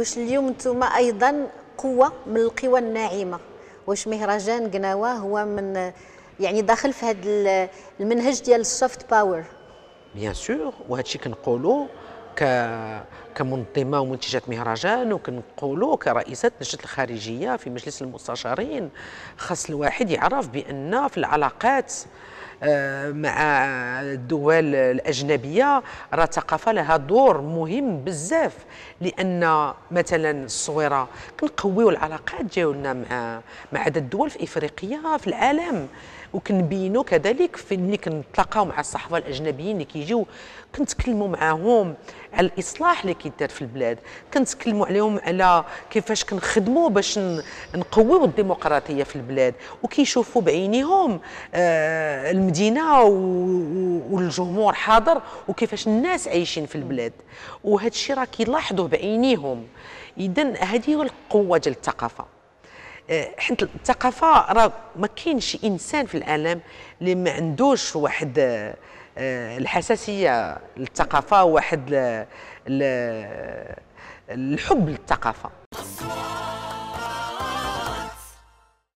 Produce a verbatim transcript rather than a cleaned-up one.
واش اليوم نتوما ايضا قوه من القوى الناعمه؟ واش مهرجان قناوه هو من يعني داخل في هذا المنهج ديال السوفت باور؟ بيان سور، وهذا الشيء كنقولوا كمنظمه ومنتجه مهرجان، وكنقولوا كرئيسه لجنه الخارجيه في مجلس المستشارين، خاص الواحد يعرف بان في العلاقات مع الدول الأجنبية راه الثقافة لها دور مهم بزاف، لأن مثلا الصويرة كنقويو العلاقات ديالنا مع مع عدد الدول في إفريقيا في العالم، وكنبينو كذلك في ملي كنتلاقاو مع الصحفه الاجنبيين اللي كيجيو كنتكلموا معاهم على الاصلاح اللي كيدار في البلاد، كنتكلموا عليهم على كيفاش كنخدموا باش نقويو الديمقراطيه في البلاد، وكيشوفوا بعينيهم المدينه والجمهور حاضر وكيفاش الناس عايشين في البلاد، وهذا الشيء راه كيلاحظوه بعينيهم. اذا هذه هي القوه ديال الثقافه، حيت الثقافه راه ما كاينش انسان في العالم اللي ما عندوش واحد الحساسيه للثقافه، واحد الحب للثقافه.